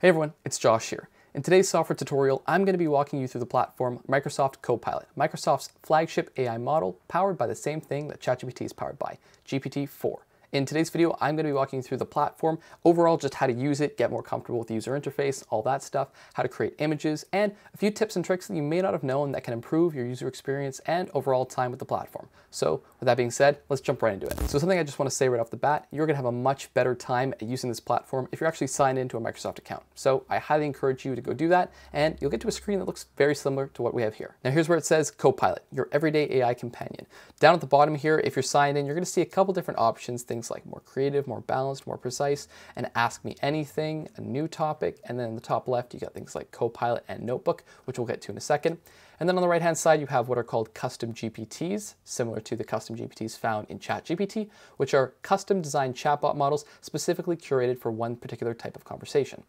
Hey everyone, it's Josh here. In today's software tutorial, I'm going to be walking you through the platform Microsoft Copilot, Microsoft's flagship AI model powered by the same thing that ChatGPT is powered by, GPT-4. In today's video, I'm going to be walking you through the platform, overall just how to use it, get more comfortable with the user interface, all that stuff, how to create images, and a few tips and tricks that you may not have known that can improve your user experience and overall time with the platform. So with that being said, let's jump right into it. So something I just want to say right off the bat, you're going to have a much better time at using this platform if you're actually signed into a Microsoft account. So I highly encourage you to go do that, and you'll get to a screen that looks very similar to what we have here. Now here's where it says Copilot, your everyday AI companion. Down at the bottom here, if you're signed in, you're going to see a couple different options, things like more creative, more balanced, more precise, and ask me anything, a new topic. And then in the top left, you got things like Copilot and Notebook, which we'll get to in a second. And then on the right-hand side, you have what are called custom GPTs, similar to the custom GPTs found in ChatGPT, which are custom designed chatbot models specifically curated for one particular type of conversation.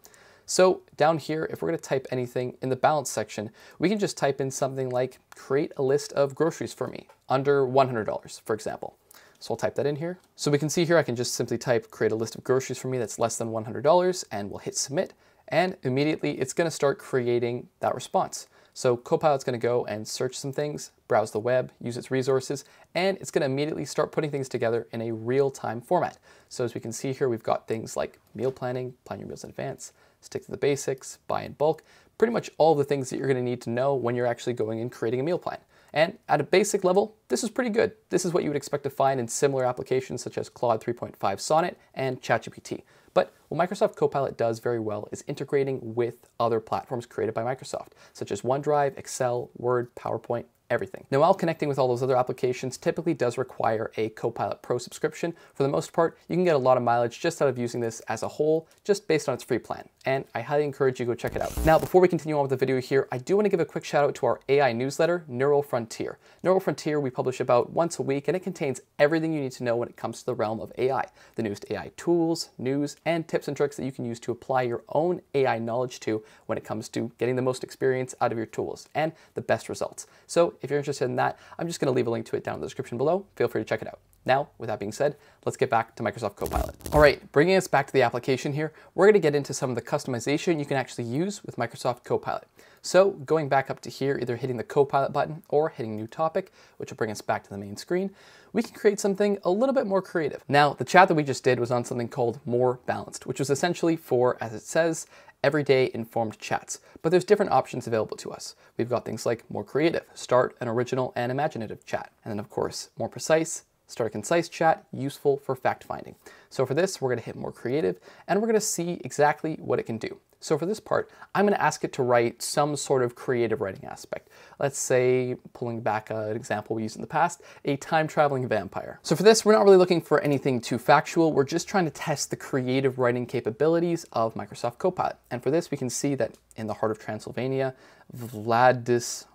So down here, if we're going to type anything in the balance section, we can just type in something like create a list of groceries for me under $100, for example. So I'll type that in here. So we can see here, I can just simply type create a list of groceries for me that's less than $100, and we'll hit submit. And immediately it's going to start creating that response. So Copilot's going to go and search some things, browse the web, use its resources, and it's going to immediately start putting things together in a real-time format. So as we can see here, we've got things like meal planning, plan your meals in advance, stick to the basics, buy in bulk, pretty much all the things that you're going to need to know when you're actually going and creating a meal plan. And at a basic level, this is pretty good. This is what you would expect to find in similar applications such as Claude 3.5 Sonnet and ChatGPT. But what Microsoft Copilot does very well is integrating with other platforms created by Microsoft, such as OneDrive, Excel, Word, PowerPoint, everything. Now, while connecting with all those other applications typically does require a Copilot Pro subscription, for the most part, you can get a lot of mileage just out of using this as a whole, just based on its free plan. And I highly encourage you to go check it out. Now, before we continue on with the video here, I do want to give a quick shout out to our AI newsletter, Neural Frontier. Neural Frontier, we publish about once a week, and it contains everything you need to know when it comes to the realm of AI, the newest AI tools, news, and tips and tricks that you can use to apply your own AI knowledge to when it comes to getting the most experience out of your tools and the best results. So if you're interested in that, I'm just going to leave a link to it down in the description below. Feel free to check it out. Now, with that being said, let's get back to Microsoft Copilot. All right, bringing us back to the application here, we're going to get into some of the customization you can actually use with Microsoft Copilot. So going back up to here, either hitting the Copilot button or hitting new topic, which will bring us back to the main screen, we can create something a little bit more creative. Now, the chat that we just did was on something called More Balanced, which was essentially for, as it says, everyday informed chats, but there's different options available to us. We've got things like more creative, start an original and imaginative chat. And then of course, more precise, start a concise chat, useful for fact finding. So for this, we're going to hit more creative and we're going to see exactly what it can do. So for this part, I'm going to ask it to write some sort of creative writing aspect. Let's say, pulling back an example we used in the past, a time traveling vampire. So for this, we're not really looking for anything too factual. We're just trying to test the creative writing capabilities of Microsoft Copilot. And for this, we can see that in the heart of Transylvania, Vladislav,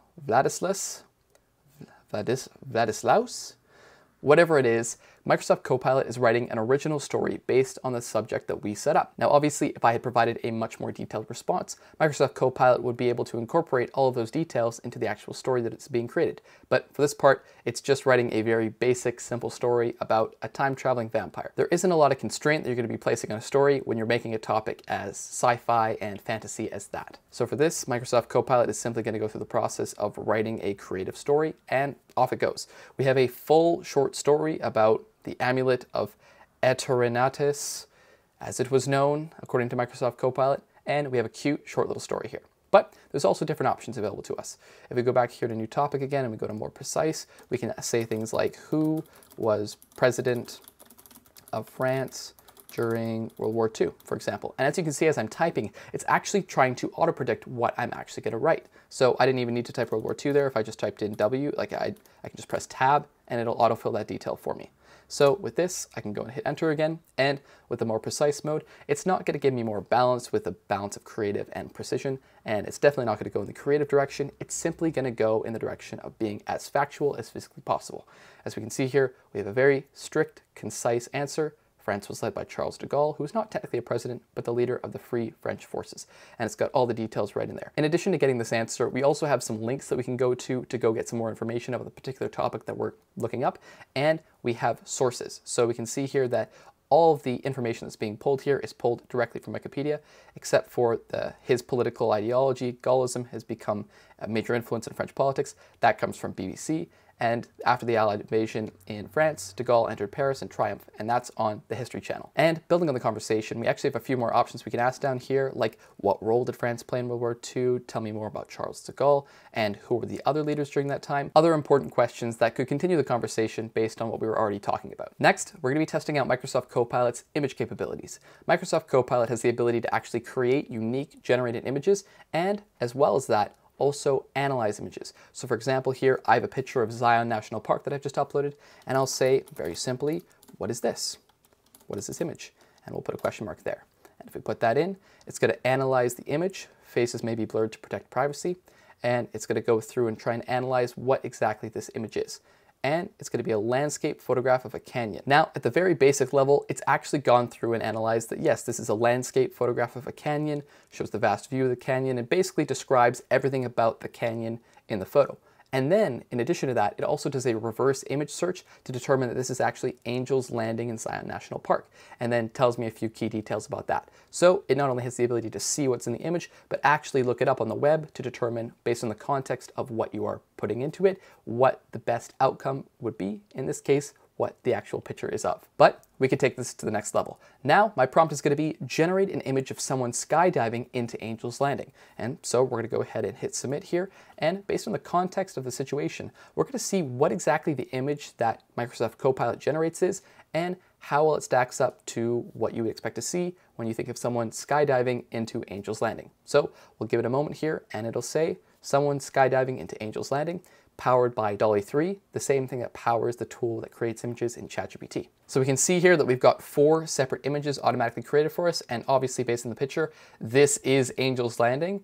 whatever it is, Microsoft Copilot is writing an original story based on the subject that we set up. Now, obviously, if I had provided a much more detailed response, Microsoft Copilot would be able to incorporate all of those details into the actual story that it's being created. But for this part, it's just writing a very basic, simple story about a time-traveling vampire. There isn't a lot of constraint that you're going to be placing on a story when you're making a topic as sci-fi and fantasy as that. So for this, Microsoft Copilot is simply going to go through the process of writing a creative story, and off it goes. We have a full short story about the amulet of Eternatus, as it was known, according to Microsoft Copilot, and we have a cute short little story here. But there's also different options available to us. If we go back here to new topic again and we go to more precise, we can say things like who was president of France during World War II, for example. And as you can see, as I'm typing, it's actually trying to auto-predict what I'm actually going to write. So I didn't even need to type World War II there. If I just typed in W, like I can just press tab and it'll autofill that detail for me. So with this, I can go and hit enter again. And with the more precise mode, it's not going to give me more balance with the balance of creative and precision. And it's definitely not going to go in the creative direction. It's simply going to go in the direction of being as factual as physically possible. As we can see here, we have a very strict, concise answer. France was led by Charles de Gaulle, who was not technically a president, but the leader of the Free French Forces. And it's got all the details right in there. In addition to getting this answer, we also have some links that we can go to go get some more information about the particular topic that we're looking up. And we have sources. So we can see here that all of the information that's being pulled here is pulled directly from Wikipedia, except for his political ideology. Gaullism has become a major influence in French politics. That comes from BBC. And after the Allied invasion in France, de Gaulle entered Paris in triumph, and that's on the History Channel. And building on the conversation, we actually have a few more options we can ask down here, like what role did France play in World War II? Tell me more about Charles de Gaulle, and who were the other leaders during that time? Other important questions that could continue the conversation based on what we were already talking about. Next, we're going to be testing out Microsoft Copilot's image capabilities. Microsoft Copilot has the ability to actually create unique generated images, and as well as that, also analyze images. So for example, here I have a picture of Zion National Park that I've just uploaded, and I'll say very simply, what is this? What is this image? And we'll put a question mark there. And if we put that in, it's going to analyze the image. Faces may be blurred to protect privacy, and it's going to go through and try and analyze what exactly this image is. And it's going to be a landscape photograph of a canyon. Now, at the very basic level, it's actually gone through and analyzed that, yes, this is a landscape photograph of a canyon, shows the vast view of the canyon, and basically describes everything about the canyon in the photo. And then, in addition to that, it also does a reverse image search to determine that this is actually Angel's Landing in Zion National Park, and then tells me a few key details about that. So it not only has the ability to see what's in the image, but actually look it up on the web to determine, based on the context of what you are putting into it, what the best outcome would be, in this case, what the actual picture is of. But we could take this to the next level. Now, my prompt is going to be generate an image of someone skydiving into Angel's Landing. And so we're going to go ahead and hit submit here. And based on the context of the situation, we're going to see what exactly the image that Microsoft Copilot generates is and how well it stacks up to what you would expect to see when you think of someone skydiving into Angel's Landing. So we'll give it a moment here, and it'll say someone skydiving into Angel's Landing, powered by DALL-E 3, the same thing that powers the tool that creates images in ChatGPT. So we can see here that we've got 4 separate images automatically created for us, and obviously based on the picture, this is Angel's Landing.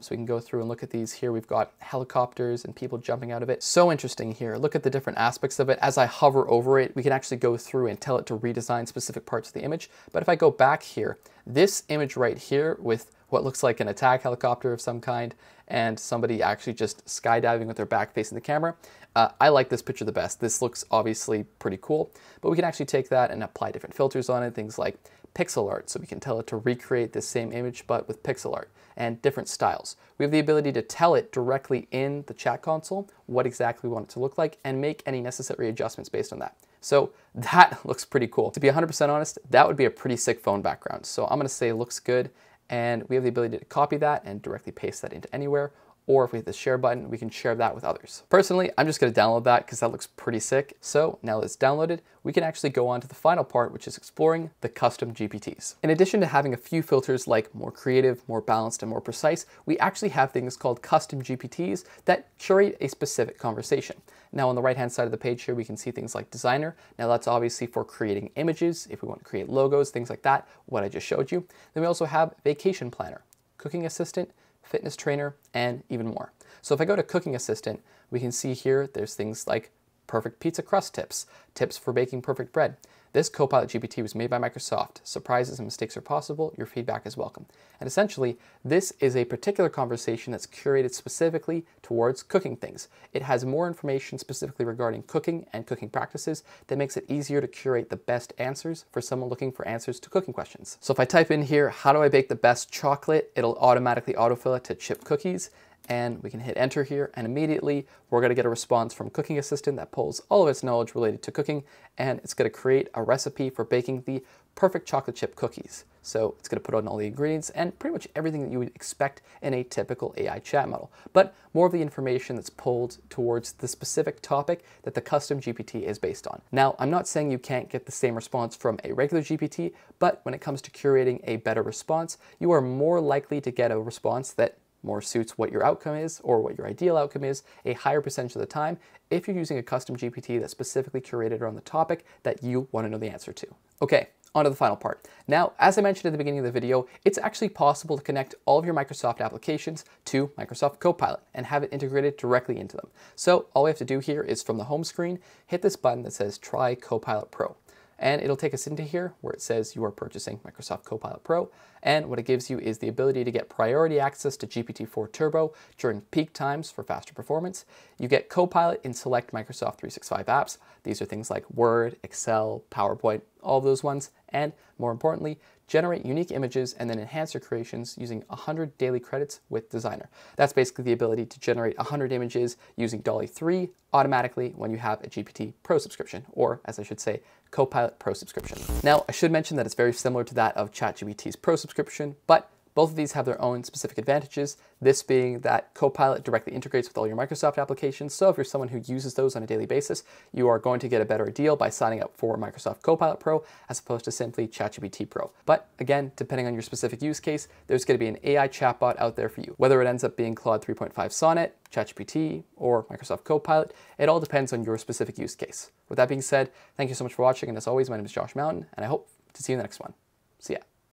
So we can go through and look at these here. We've got helicopters and people jumping out of it. So interesting here. Look at the different aspects of it. As I hover over it, we can actually go through and tell it to redesign specific parts of the image. But if I go back here, this image right here with what looks like an attack helicopter of some kind and somebody actually just skydiving with their back facing the camera, I like this picture the best. This looks obviously pretty cool, but we can actually take that and apply different filters on it, things like pixel art. So we can tell it to recreate this same image, but with pixel art and different styles. We have the ability to tell it directly in the chat console what exactly we want it to look like and make any necessary adjustments based on that. So that looks pretty cool. To be 100% honest, that would be a pretty sick phone background. So I'm going to say looks good. And we have the ability to copy that and directly paste that into anywhere. Or if we hit the share button, we can share that with others. Personally, I'm just going to download that because that looks pretty sick. So now that it's downloaded, we can actually go on to the final part, which is exploring the custom GPTs. In addition to having a few filters like more creative, more balanced, and more precise, we actually have things called custom GPTs that curate a specific conversation. Now on the right-hand side of the page here, we can see things like designer. Now that's obviously for creating images, if we want to create logos, things like that, what I just showed you. Then we also have vacation planner, cooking assistant, fitness trainer, and even more. So if I go to cooking assistant, we can see here there's things like perfect pizza crust tips, tips for baking perfect bread. This Copilot GPT was made by Microsoft. Surprises and mistakes are possible. Your feedback is welcome. And essentially, this is a particular conversation that's curated specifically towards cooking things. It has more information specifically regarding cooking and cooking practices that makes it easier to curate the best answers for someone looking for answers to cooking questions. So if I type in here, how do I bake the best chocolate? It'll automatically autofill it to chip cookies. And we can hit enter here, and immediately we're going to get a response from Cooking Assistant that pulls all of its knowledge related to cooking, and it's going to create a recipe for baking the perfect chocolate chip cookies. So it's going to put on all the ingredients and pretty much everything that you would expect in a typical AI chat model, but more of the information that's pulled towards the specific topic that the custom GPT is based on. Now, I'm not saying you can't get the same response from a regular GPT, but when it comes to curating a better response, you are more likely to get a response that more suits what your outcome is or what your ideal outcome is a higher percentage of the time if you're using a custom GPT that's specifically curated around the topic that you want to know the answer to. Okay, on to the final part. Now, as I mentioned at the beginning of the video, it's actually possible to connect all of your Microsoft applications to Microsoft Copilot and have it integrated directly into them. So all we have to do here is from the home screen, hit this button that says Try Copilot Pro. And it'll take us into here where it says you are purchasing Microsoft Copilot Pro. And what it gives you is the ability to get priority access to GPT-4 Turbo during peak times for faster performance. You get Copilot in select Microsoft 365 apps. These are things like Word, Excel, PowerPoint, all of those ones. and more importantly, generate unique images and then enhance your creations using 100 daily credits with Designer. That's basically the ability to generate 100 images using DALL-E 3 automatically when you have a GPT Pro subscription, or as I should say, Copilot Pro subscription. Now, I should mention that it's very similar to that of ChatGPT's Pro subscription, but both of these have their own specific advantages, this being that Copilot directly integrates with all your Microsoft applications, so if you're someone who uses those on a daily basis, you are going to get a better deal by signing up for Microsoft Copilot Pro as opposed to simply ChatGPT Pro. But again, depending on your specific use case, there's going to be an AI chatbot out there for you. Whether it ends up being Claude 3.5 Sonnet, ChatGPT, or Microsoft Copilot, it all depends on your specific use case. With that being said, thank you so much for watching, and as always, my name is Josh Mountain, and I hope to see you in the next one. See ya.